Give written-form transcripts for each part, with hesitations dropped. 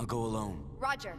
I'll go alone. Roger.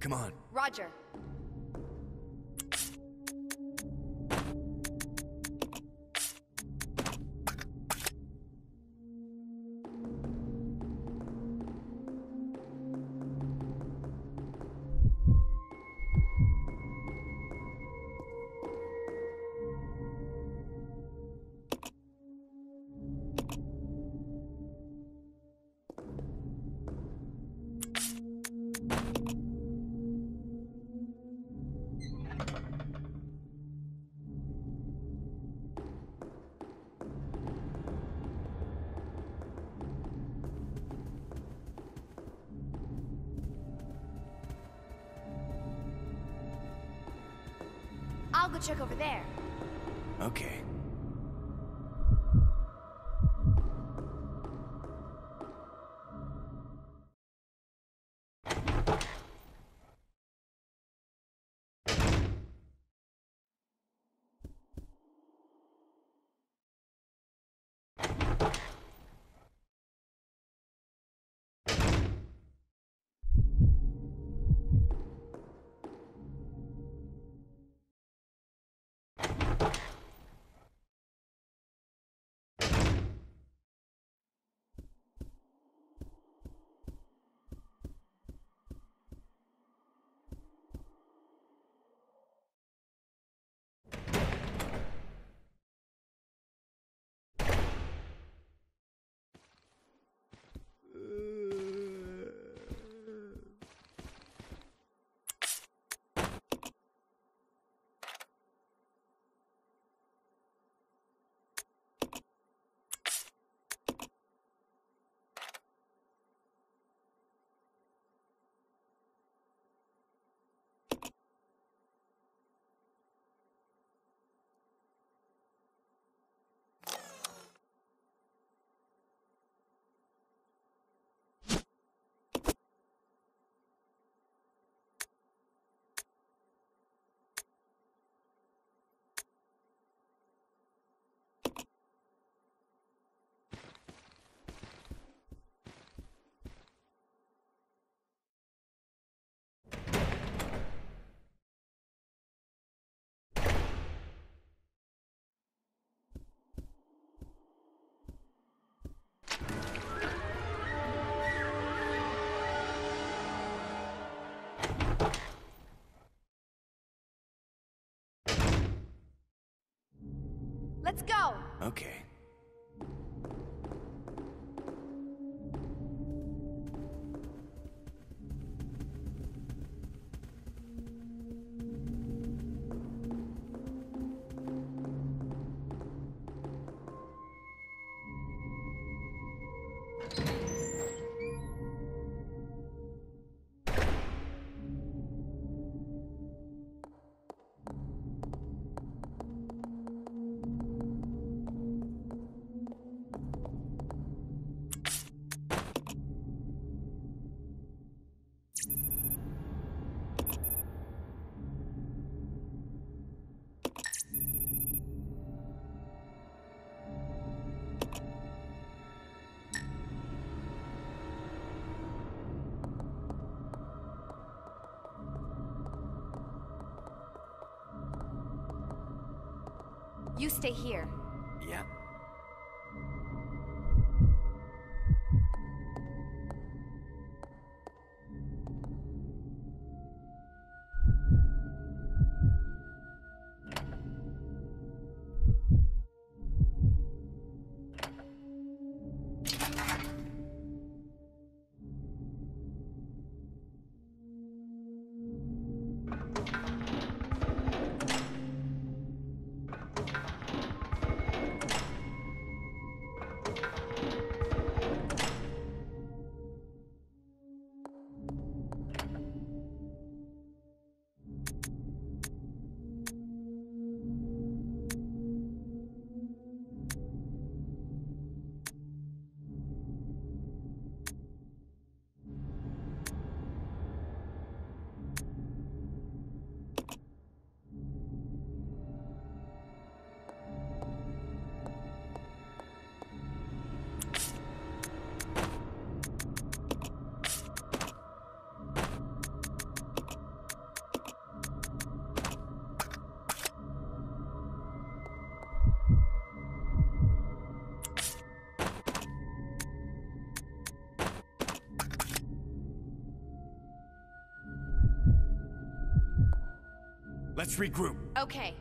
Come on. Roger. I'll go check over there. Okay. Let's go! Okay. You stay here. Yeah. Let's regroup. Okay.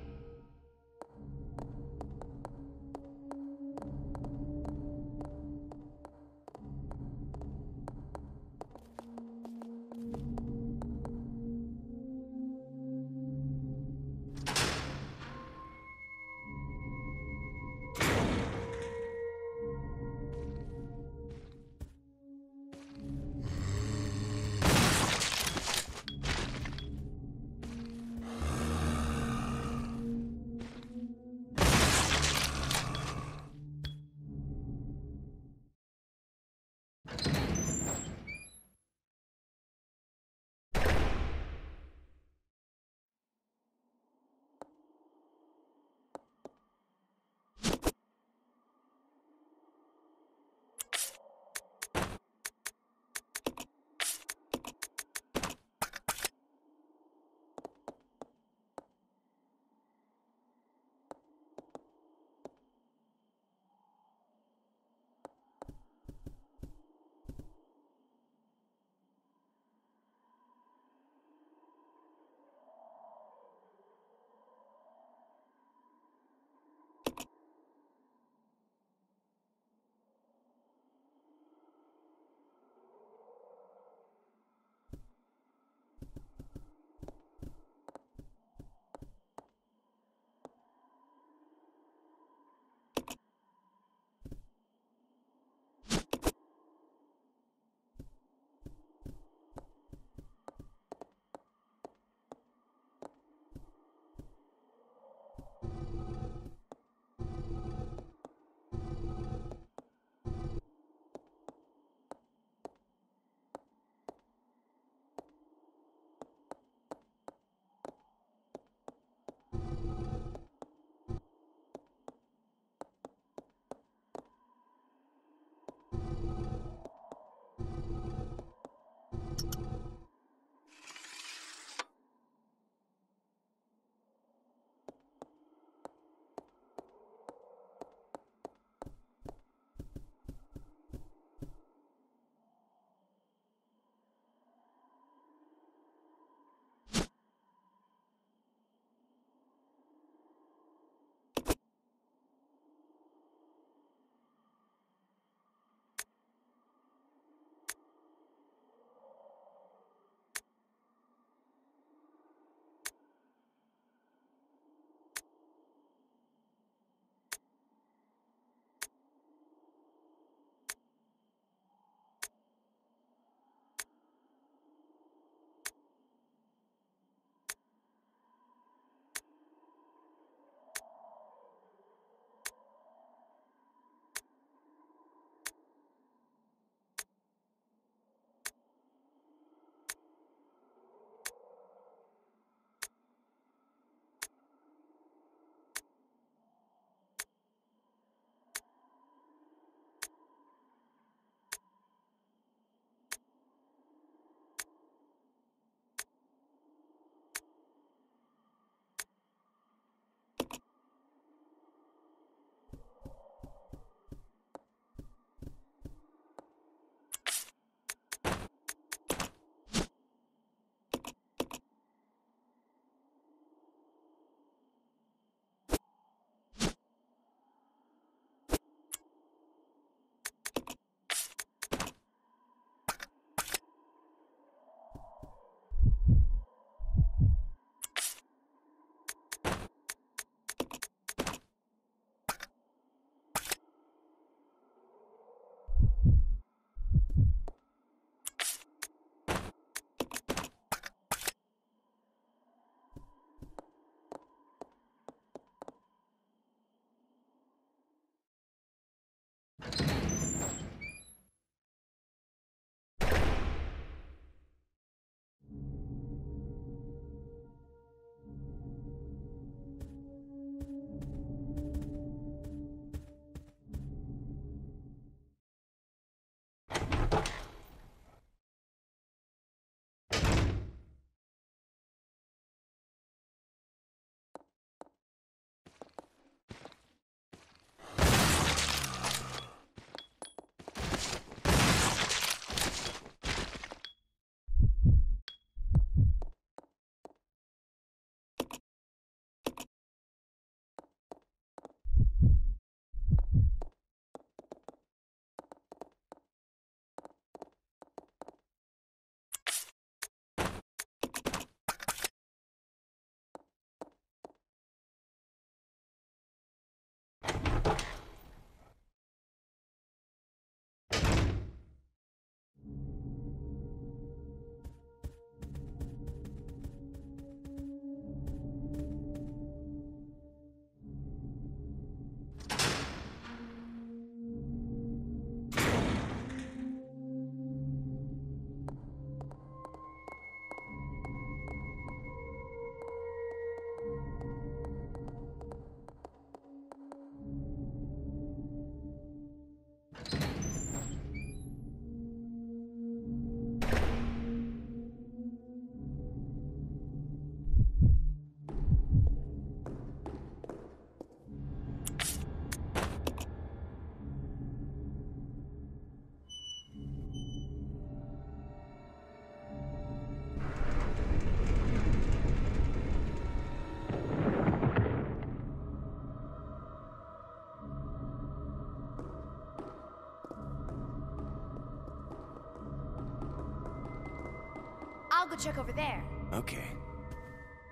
I'll go check over there. Okay.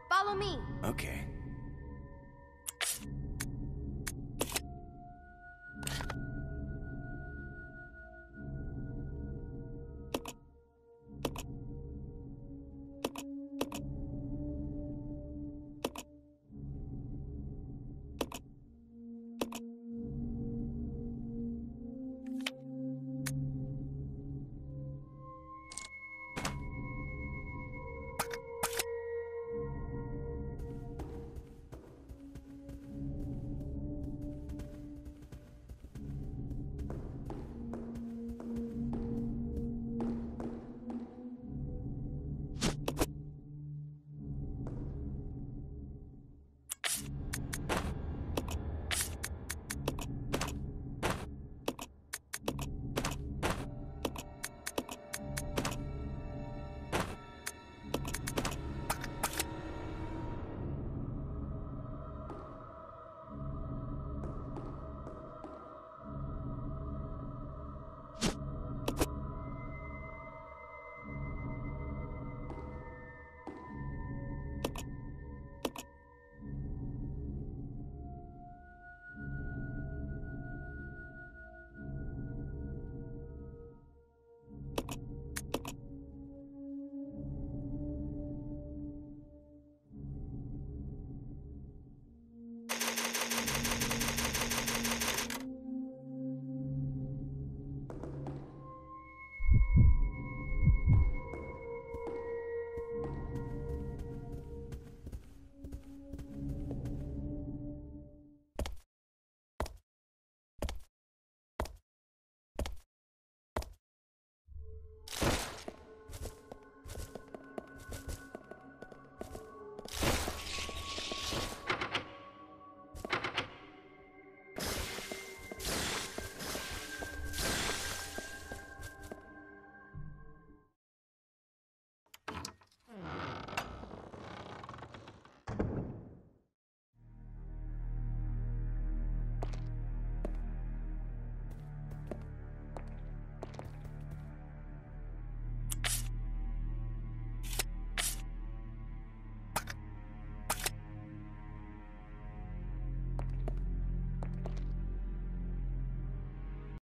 Follow me. Okay.